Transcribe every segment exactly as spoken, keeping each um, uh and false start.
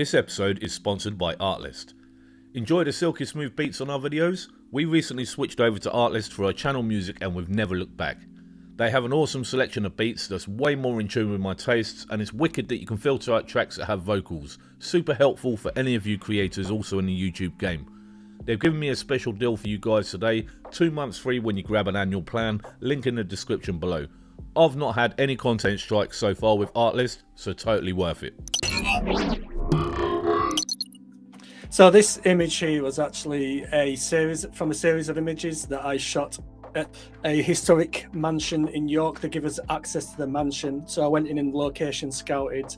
This episode is sponsored by Artlist. Enjoy the silky smooth beats on our videos? We recently switched over to Artlist for our channel music and we've never looked back. They have an awesome selection of beats that's way more in tune with my tastes, and it's wicked that you can filter out tracks that have vocals. Super helpful for any of you creators also in the YouTube game. They've given me a special deal for you guys today, two months free when you grab an annual plan, link in the description below. I've not had any content strikes so far with Artlist, so totally worth it. So this image here was actually a series from a series of images that I shot at a historic mansion in York. They give us access to the mansion, so I went in and location scouted,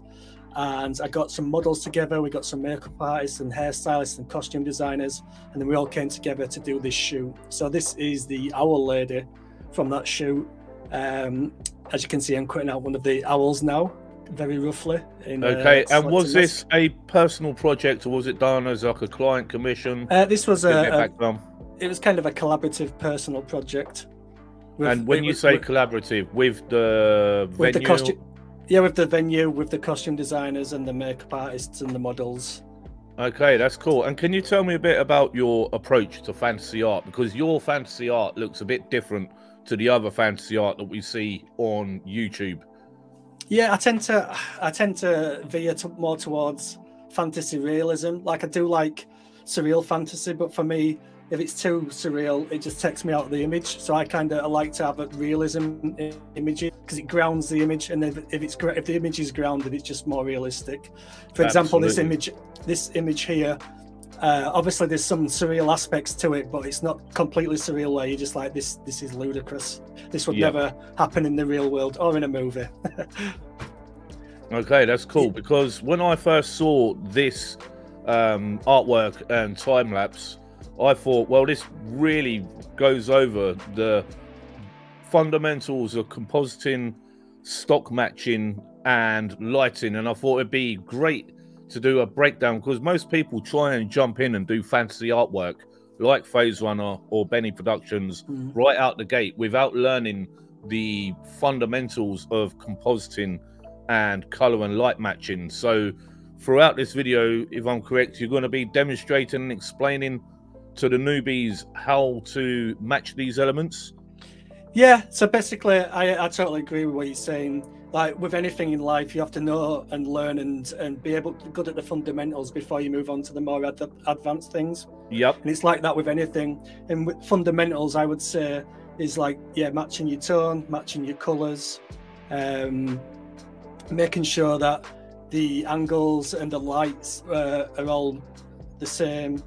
and I got some models together. We got some makeup artists and hairstylists and costume designers, and then we all came together to do this shoot. So this is the owl lady from that shoot. Um, as you can see, I'm cutting out one of the owls now, very roughly. In, okay, uh, and was this a personal project, or was it done as like a client commission? Uh, this was a, a it was kind of a collaborative personal project. With, and when it, you with, say with, collaborative, with the with venue? The yeah, with the venue, with the costume designers and the makeup artists and the models. Okay, that's cool. And can you tell me a bit about your approach to fantasy art? Because your fantasy art looks a bit different to the other fantasy art that we see on YouTube. Yeah, I tend to I tend to veer to more towards fantasy realism. Like, I do like surreal fantasy, but for me, if it's too surreal, it just takes me out of the image. So I kind of like to have a realism images, because it grounds the image, and if, if it's if the image is grounded, it's just more realistic. For example, Absolutely. this image this image here. Uh, obviously, there's some surreal aspects to it, but it's not completely surreal where you're just like, this This is ludicrous. This would yeah. never happen in the real world or in a movie. Okay, that's cool, because when I first saw this um, artwork and time-lapse, I thought, well, this really goes over the fundamentals of compositing, stock matching, and lighting, and I thought it'd be great to do a breakdown, because most people try and jump in and do fantasy artwork like Phase Runner or Benny Productions mm-hmm. right out the gate without learning the fundamentals of compositing and color and light matching. So throughout this video, if I'm correct, you're going to be demonstrating and explaining to the newbies how to match these elements. Yeah, so basically I, I totally agree with what you're saying. Like with anything in life, you have to know and learn and and be able to good at the fundamentals before you move on to the more ad advanced things. Yep. And it's like that with anything. And with fundamentals, I would say, is like, yeah, matching your tone, matching your colours, um, making sure that the angles and the lights uh, are all the same,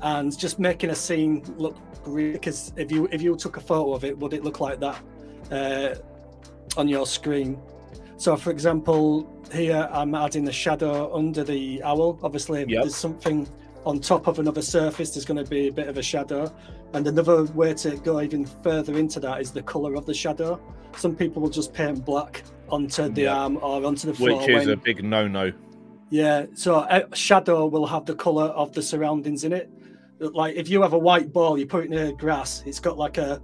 and just making a scene look real. Because if you if you took a photo of it, would it look like that uh, on your screen? So, for example, here I'm adding the shadow under the owl. Obviously, if yep. there's something on top of another surface, there's going to be a bit of a shadow. And another way to go even further into that is the colour of the shadow. Some people will just paint black onto the yep. arm or onto the floor. Which is when... a big no-no. Yeah, so a shadow will have the colour of the surroundings in it. Like, if you have a white ball, you put it in the grass, it's got like a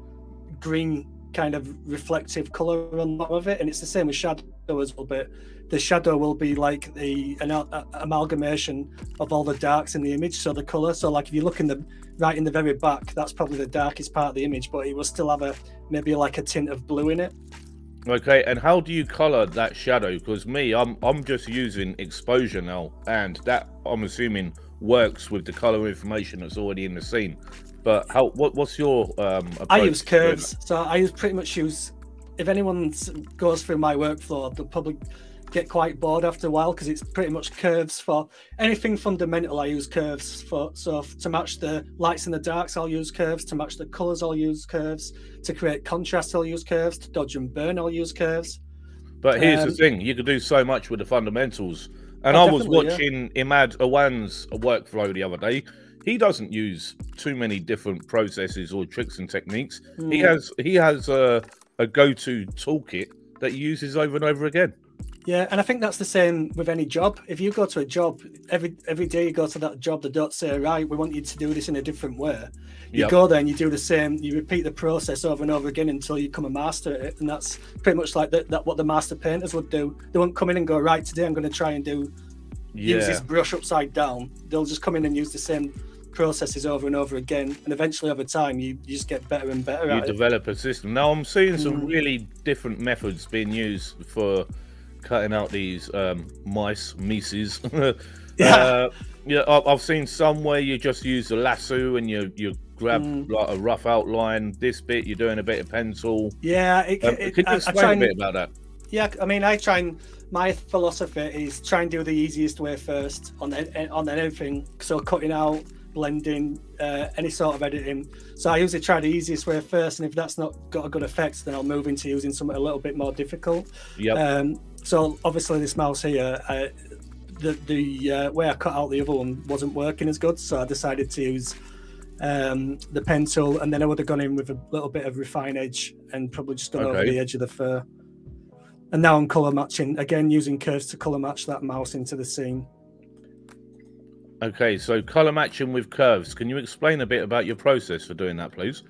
green kind of reflective colour on top of it, and it's the same with shadow as well, but the shadow will be like the an uh, amalgamation of all the darks in the image, so the colour. So like if you look in the right in the very back, that's probably the darkest part of the image, but it will still have a maybe like a tint of blue in it. Okay, and how do you colour that shadow? Because me, I'm I'm just using exposure now, and that I'm assuming works with the colour information that's already in the scene. But how? What, what's your um, approach? I use curves, so I use pretty much use. If anyone goes through my workflow, they'll probably get quite bored after a while, because it's pretty much curves for anything fundamental. I use curves for, so to match the lights and the darks, I'll use curves. To match the colours, I'll use curves. To create contrast, I'll use curves. To dodge and burn, I'll use curves. But here's um, the thing: you could do so much with the fundamentals. And oh, I was watching yeah. Imad Awan's workflow the other day. He doesn't use too many different processes or tricks and techniques. Mm. He has he has a, a go-to toolkit that he uses over and over again. Yeah, and I think that's the same with any job. If you go to a job, every every day you go to that job, they don't say, right, we want you to do this in a different way. You yep. go there and you do the same, you repeat the process over and over again until you become a master at it. And that's pretty much like the, that what the master painters would do. They won't come in and go, right, today I'm going to try and do yeah. use this brush upside down. They'll just come in and use the same processes over and over again, and eventually over time you, you just get better and better you at develop it. a system. Now I'm seeing some mm. really different methods being used for cutting out these um, mice, mices. yeah, uh, yeah I've seen some where you just use a lasso and you you grab mm. like a rough outline. This bit you're doing a bit of pencil. Yeah, it, um, it, could you explain I, I try and, a bit about that? Yeah, I mean, I try and my philosophy is try and do the easiest way first on the, on anything. So cutting out, blending, uh, any sort of editing. So I usually try the easiest way first, and if that's not got a good effect, then I'll move into using something a little bit more difficult. Yeah. Um, so obviously this mouse here, I, the the uh, way I cut out the other one wasn't working as good, so I decided to use um, the pencil, and then I would have gone in with a little bit of refine edge and probably just done okay. over the edge of the fur. And now I'm colour matching, again using curves to colour match that mouse into the scene. Okay, so colour matching with curves. Can you explain a bit about your process for doing that, please?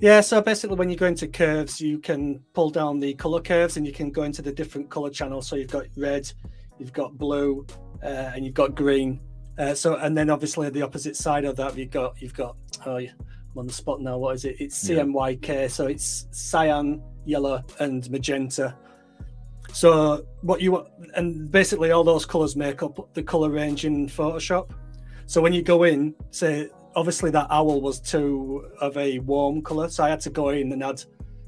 Yeah, so basically when you go into curves, you can pull down the colour curves and you can go into the different colour channels. So you've got red, you've got blue, uh, and you've got green. Uh, so, and then obviously the opposite side of that, you've got, you've got oh, I'm on the spot now, what is it? It's C M Y K, yeah. So it's cyan, yellow, and magenta. So what you want, and basically all those colours make up the colour range in Photoshop. So when you go in, say, obviously that owl was too of a warm colour, so I had to go in and add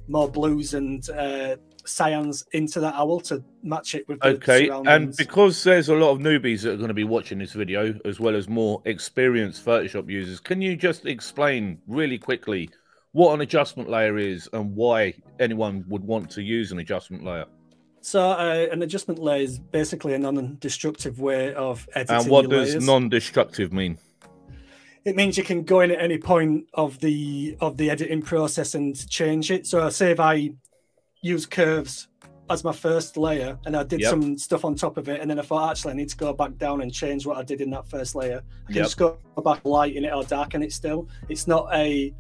more blues and uh, cyans into that owl to match it with the surroundings. Okay, and because there's a lot of newbies that are going to be watching this video, as well as more experienced Photoshop users, can you just explain really quickly what an adjustment layer is and why anyone would want to use an adjustment layer? So uh, an adjustment layer is basically a non-destructive way of editing. And what does non-destructive mean? It means you can go in at any point of the of the editing process and change it. So say if I use curves as my first layer and I did yep. some stuff on top of it, and then I thought, actually, I need to go back down and change what I did in that first layer. I can yep. just go back, lighten it or darken it still. It's not a...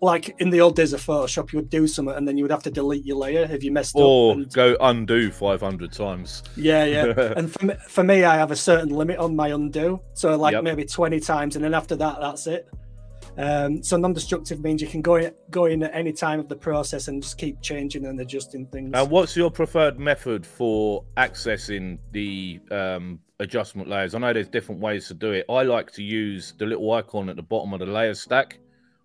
like in the old days of Photoshop, you would do something and then you would have to delete your layer if you messed or up. Or go undo five hundred times. Yeah, yeah. And for me, for me, I have a certain limit on my undo. So like yep. maybe twenty times, and then after that, that's it. Um, so non-destructive means you can go in, go in at any time of the process and just keep changing and adjusting things. Now, what's your preferred method for accessing the um, adjustment layers? I know there's different ways to do it. I like to use the little icon at the bottom of the layer stack.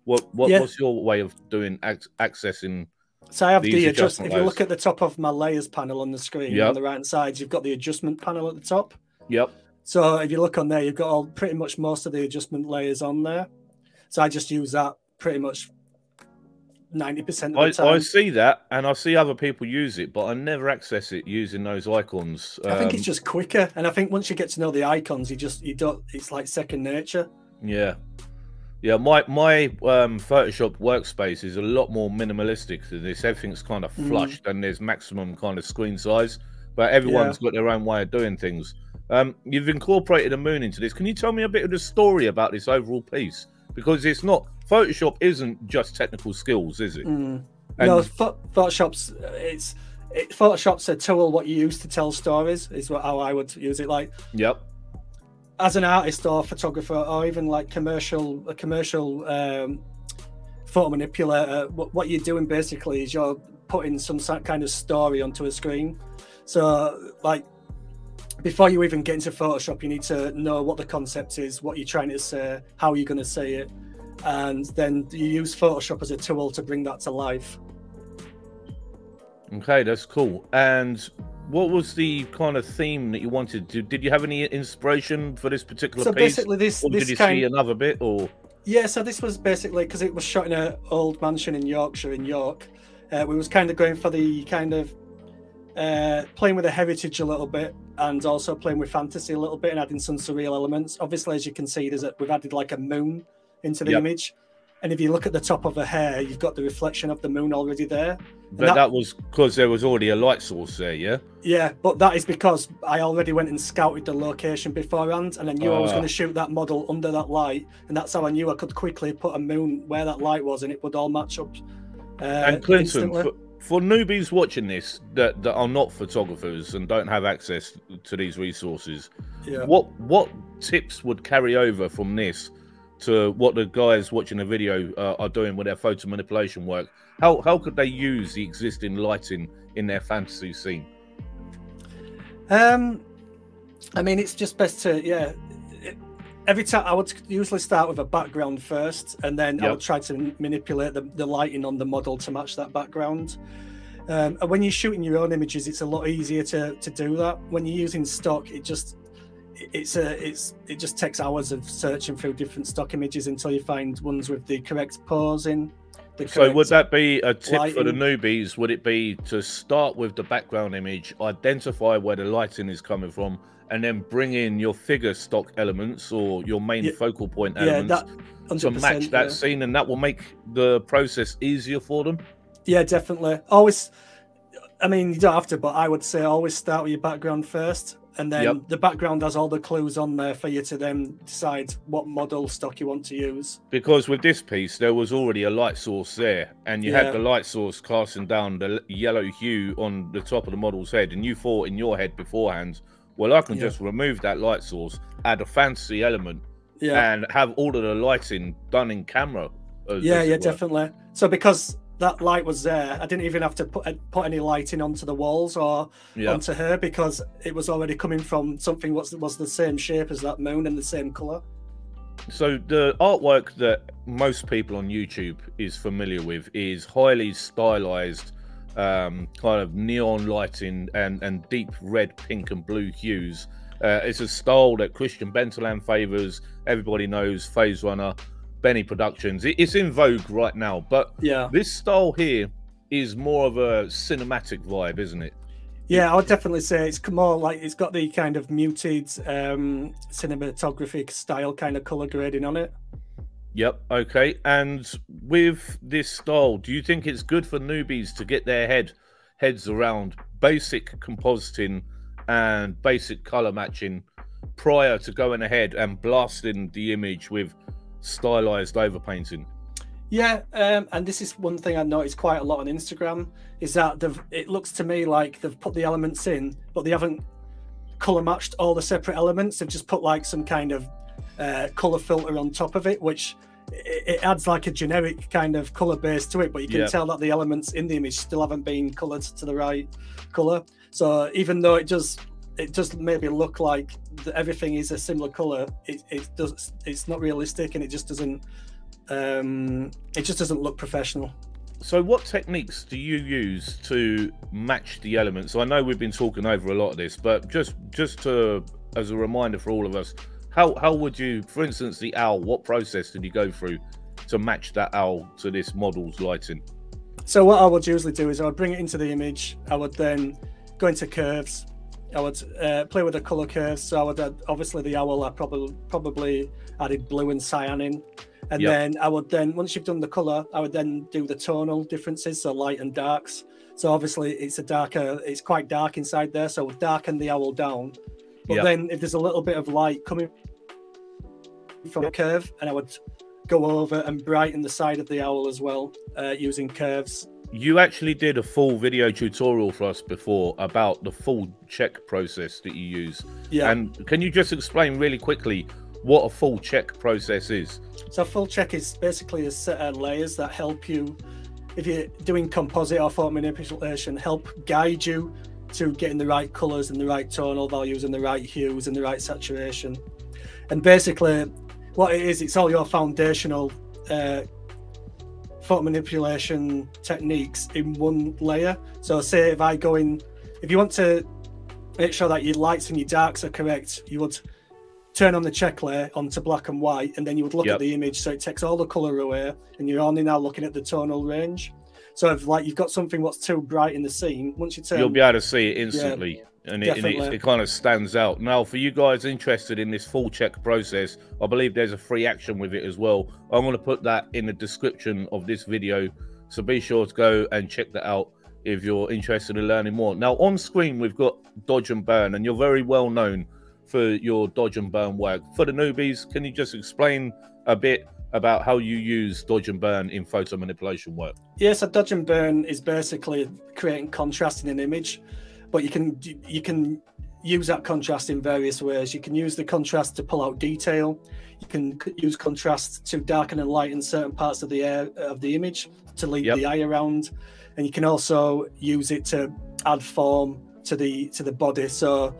What, what yeah. what's your way of doing ac accessing? So I have the adjustment. If you look at the top of my layers panel on the screen yep. on the right hand side, you've got the adjustment panel at the top. Yep. So if you look on there, you've got all pretty much most of the adjustment layers on there. So I just use that pretty much ninety percent of the time. I, I see that, and I see other people use it, but I never access it using those icons. Um, I think it's just quicker, and I think once you get to know the icons, you just you don't. It's like second nature. Yeah. Yeah, my my um, Photoshop workspace is a lot more minimalistic than this. Everything's kind of flushed mm. and there's maximum kind of screen size, but everyone's yeah. got their own way of doing things. Um, you've incorporated a moon into this. Can you tell me a bit of the story about this overall piece? Because it's not, Photoshop isn't just technical skills, is it? Mm. And no, Photoshop's, it's, it, Photoshop's a tool what you use to tell stories, is what, how I would use it like. Yep. As an artist or photographer, or even like commercial, a commercial um, photo manipulator, what, what you're doing basically is you're putting some kind of story onto a screen. So, like, before you even get into Photoshop, you need to know what the concept is, what you're trying to say, how you're going to say it, and then you use Photoshop as a tool to bring that to life. Okay, that's cool. And what was the kind of theme that you wanted to? Did you have any inspiration for this particular so piece? So basically this, or this did you kind... see another bit or? Yeah, so this was basically, because it was shot in an old mansion in Yorkshire, in York. Uh, we was kind of going for the kind of, uh, playing with the heritage a little bit and also playing with fantasy a little bit and adding some surreal elements. Obviously, as you can see, there's a, we've added like a moon into the yep. image. And if you look at the top of her hair, you've got the reflection of the moon already there. And but that, that was because there was already a light source there, yeah? Yeah, but that is because I already went and scouted the location beforehand, and I knew uh. I was going to shoot that model under that light. And that's how I knew I could quickly put a moon where that light was, and it would all match up uh, And Clinton, for, for newbies watching this that, that are not photographers and don't have access to these resources, yeah. what what tips would carry over from this to what the guys watching the video uh, are doing with their photo manipulation work? How, how could they use the existing lighting in their fantasy scene? Um, I mean, it's just best to, yeah. Every time I would usually start with a background first, and then yep. I would try to manipulate the, the lighting on the model to match that background. Um, and when you're shooting your own images, it's a lot easier to to do that. When you're using stock, it just it's a it's it just takes hours of searching through different stock images until you find ones with the correct posing. The correct so would that be a tip lighting. for the newbies? Would it be to start with the background image, identify where the lighting is coming from, and then bring in your figure stock elements or your main yeah. focal point elements yeah, to match that yeah. scene, and that will make the process easier for them? Yeah, definitely. Always, I mean, you don't have to, but I would say always start with your background first, and then yep. the background has all the clues on there for you to then decide what model stock you want to use. Because with this piece, there was already a light source there, and you yeah. had the light source casting down the yellow hue on the top of the model's head, and you thought in your head beforehand, well, I can yeah. just remove that light source, add a fantasy element, yeah. and have all of the lighting done in camera. As, yeah, as yeah, definitely. So because that light was there, I didn't even have to put put any lighting onto the walls or yeah. onto her, because it was already coming from something that was, was the same shape as that moon and the same color. So the artwork that most people on YouTube is familiar with is highly stylized, um kind of neon lighting and and deep red, pink and blue hues. Uh, it's a style that Christian Benteland favors. Everybody knows Phase Runner, Benny Productions. It, it's in vogue right now, but yeah, this style here is more of a cinematic vibe, isn't it? Yeah, I would definitely say it's more like, it's got the kind of muted um cinematographic style kind of color grading on it. Yep. Okay. And with this style, do you think it's good for newbies to get their head heads around basic compositing and basic color matching prior to going ahead and blasting the image with stylized overpainting? Yeah, um, and this is one thing I noticed quite a lot on Instagram, is that they've, it looks to me like they've put the elements in, but they haven't color matched all the separate elements. They've just put like some kind of uh color filter on top of it, which it, it adds like a generic kind of color base to it, but you can yeah. tell that the elements in the image still haven't been colored to the right color. So even though it does it does maybe look like the, everything is a similar color, it, it does it's not realistic, and it just doesn't um it just doesn't look professional. So what techniques do you use to match the elements? So I know we've been talking over a lot of this, but just just to as a reminder for all of us, How, how would you, for instance, the owl, what process did you go through to match that owl to this model's lighting? So what I would usually do is I would bring it into the image. I would then go into curves. I would uh, play with the color curves. So I would add, obviously the owl, I probably, probably added blue and cyan in. And yep. then I would then, once you've done the color, I would then do the tonal differences, so light and darks. So obviously it's a darker, it's quite dark inside there. So we'll darken the owl down. But yep. then if there's a little bit of light coming from a curve, and I would go over and brighten the side of the owl as well, uh, using curves. You actually did a full video tutorial for us before about the full check process that you use. Yeah. And can you just explain really quickly what a full check process is? So a full check is basically a set of layers that help you, if you're doing composite or photo manipulation, help guide you to getting the right colors and the right tonal values and the right hues and the right saturation. And basically what it is, it's all your foundational uh, photo manipulation techniques in one layer. So say if I go in, if you want to make sure that your lights and your darks are correct, you would turn on the check layer onto black and white, and then you would look yep. at the image. So it takes all the color away, and you're only now looking at the tonal range. So if like you've got something what's too bright in the scene, once you turn, you'll be able to see it instantly. Yeah. And, it, and it, it kind of stands out. Now, for you guys interested in this full check process, I believe there's a free action with it as well. I'm going to put that in the description of this video, so be sure to go and check that out if you're interested in learning more. Now, on screen, we've got Dodge and Burn, and you're very well known for your Dodge and Burn work. For the newbies, can you just explain a bit about how you use dodge and burn in photo manipulation work. Yeah, so dodge and burn is basically creating contrast in an image, but you can you can use that contrast in various ways. You can use the contrast to pull out detail. You can use contrast to darken and lighten certain parts of the air, of the image to lead yep. the eye around, and you can also use it to add form to the to the body. So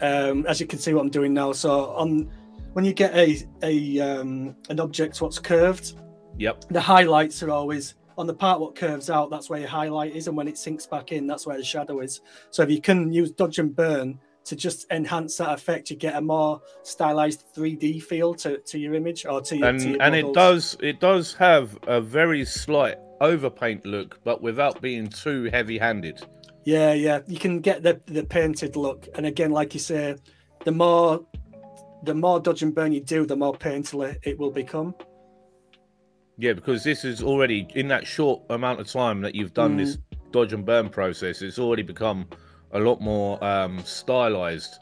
um, as you can see, what I'm doing now. So on when you get a a um, an object what's curved, yep. the highlights are always on the part what curves out. That's where your highlight is, and when it sinks back in, that's where the shadow is. So if you can use dodge and burn to just enhance that effect, you get a more stylized three D feel to, to your image or to your, and, to your and models. It does it does have a very slight overpaint look, but without being too heavy-handed. Yeah, yeah, you can get the the painted look, and again, like you say, the more the more dodge and burn you do, the more painterly it will become. Yeah, because this is already in that short amount of time that you've done mm. this dodge and burn process, it's already become a lot more um stylized.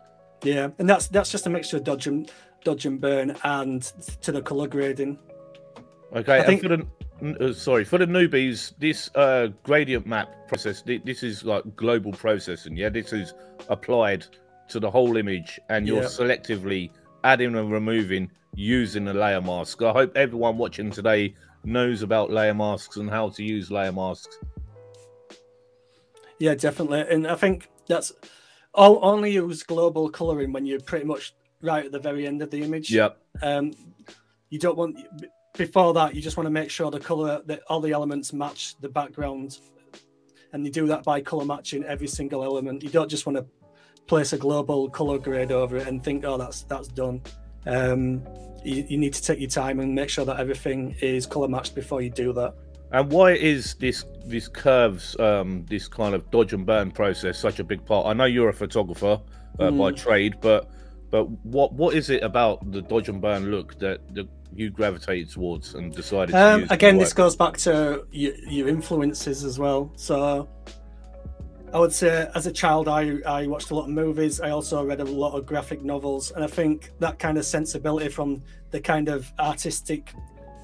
Yeah, and that's that's just a mixture of dodge and dodge and burn and to the color grading. Okay, I think for the, uh, sorry for the newbies, this uh gradient map process, this is like global processing. Yeah, this is applied to the whole image, and you're yeah. selectively adding and removing using a layer mask. I hope everyone watching today knows about layer masks and how to use layer masks. Yeah, definitely, and I think that's I'll only use global coloring when you're pretty much right at the very end of the image. Yep. Um, you don't want before that. You just want to make sure the color that all the elements match the background, and you do that by color matching every single element. You don't just want to place a global color grade over it and think, oh, that's that's done. Um, you, you need to take your time and make sure that everything is color matched before you do that. And why is this this curves, um, this kind of dodge and burn process, such a big part? I know you're a photographer uh, mm. by trade, but but what what is it about the dodge and burn look that, that you gravitated towards and decided um, to use? Again, this goes back to your, your influences as well. So I would say, as a child, I, I watched a lot of movies. I also read a lot of graphic novels, and I think that kind of sensibility from the kind of artistic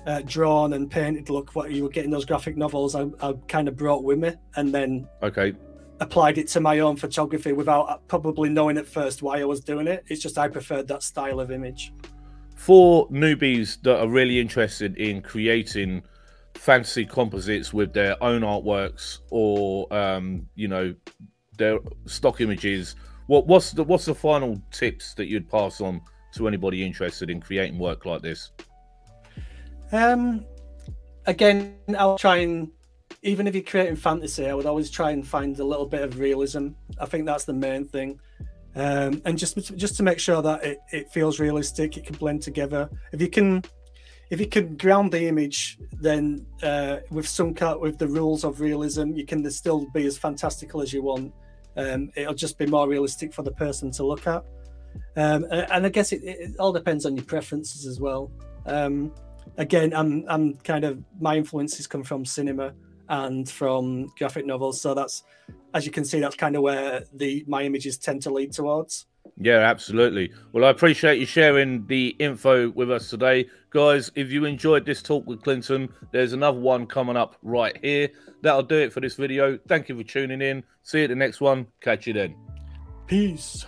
Uh, drawn and painted look what you were getting those graphic novels I, I kind of brought with me, and then okay applied it to my own photography without probably knowing at first why I was doing it. It's just I preferred that style of image. For newbies that are really interested in creating fancy composites with their own artworks or um, you know, their stock images, what what's the what's the final tips that you'd pass on to anybody interested in creating work like this? Um, again, I'll try and, even if you're creating fantasy, I would always try and find a little bit of realism. I think that's the main thing. Um, and just, just to make sure that it, it feels realistic, it can blend together. If you can, if you can ground the image, then uh, with some cut, with the rules of realism, you can still be as fantastical as you want. Um, it'll just be more realistic for the person to look at. Um, and I guess it, it all depends on your preferences as well. Um, Again, I'm I'm kind of my influences come from cinema and from graphic novels, so that's, as you can see, that's kind of where the my images tend to lead towards. Yeah, absolutely. Well, I appreciate you sharing the info with us today, guys. If you enjoyed this talk with Clinton, there's another one coming up right here. That'll do it for this video. Thank you for tuning in. See you at the next one. Catch you then. Peace.